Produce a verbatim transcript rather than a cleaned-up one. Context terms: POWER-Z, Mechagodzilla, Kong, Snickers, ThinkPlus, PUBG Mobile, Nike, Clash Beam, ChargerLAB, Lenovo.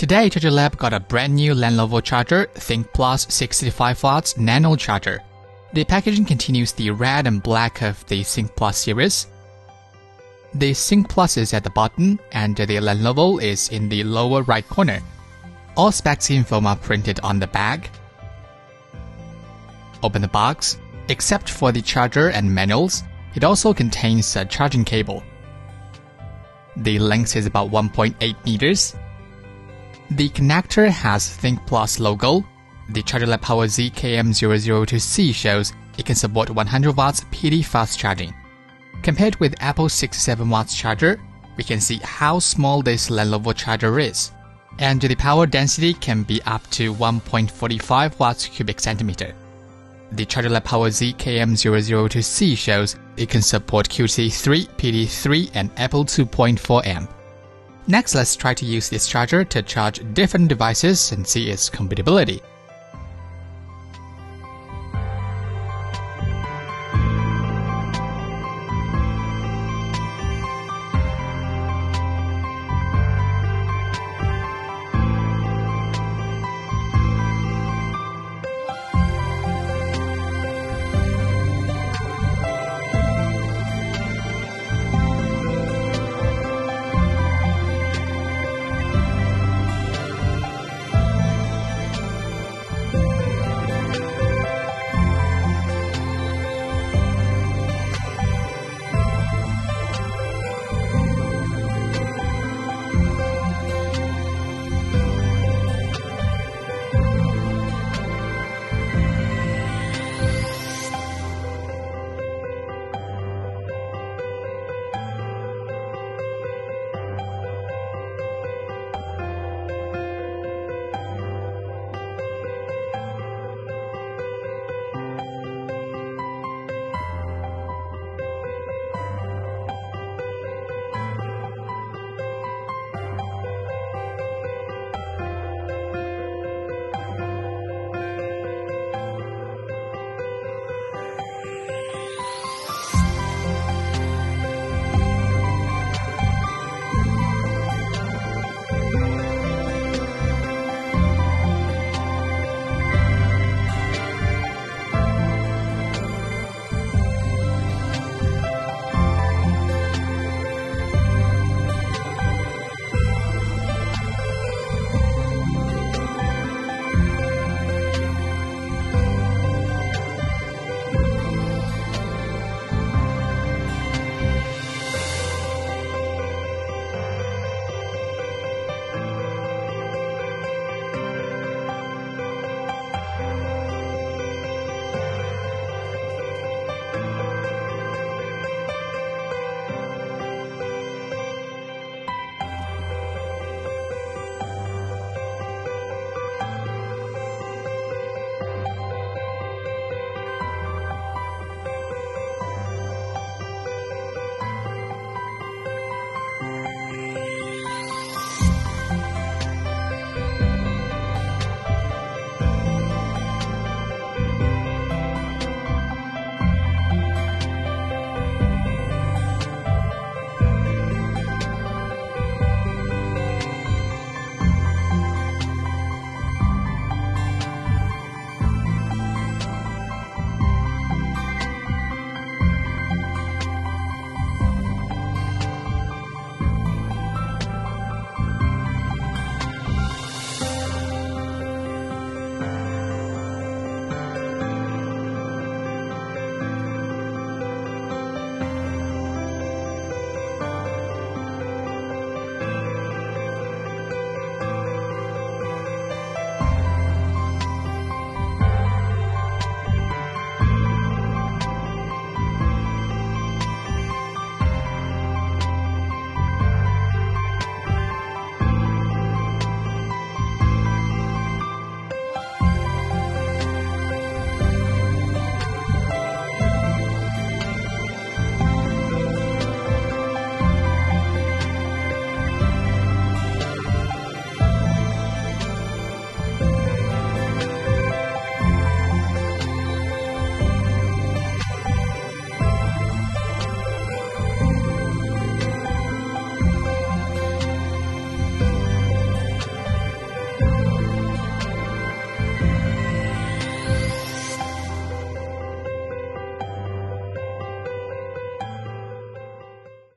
Today, ChargerLAB got a brand new Lenovo charger, ThinkPlus sixty-five watt Nano Charger. The packaging continues the red and black of the ThinkPlus series. The ThinkPlus is at the bottom, and the Lenovo is in the lower right corner. All specs info are printed on the bag. Open the box. Except for the charger and manuals, it also contains a charging cable. The length is about one point eight meters. The connector has ThinkPlus logo. The ChargerLAB POWER-Z K M zero zero two C shows it can support one hundred watts P D fast charging. Compared with Apple's sixty-seven watt charger, we can see how small this Lenovo charger is, and the power density can be up to one point four five watts cubic centimeter. The ChargerLAB POWER-Z K M zero zero two C shows it can support Q C three, P D three, and Apple two point four amp. Next, let's try to use this charger to charge different devices and see its compatibility.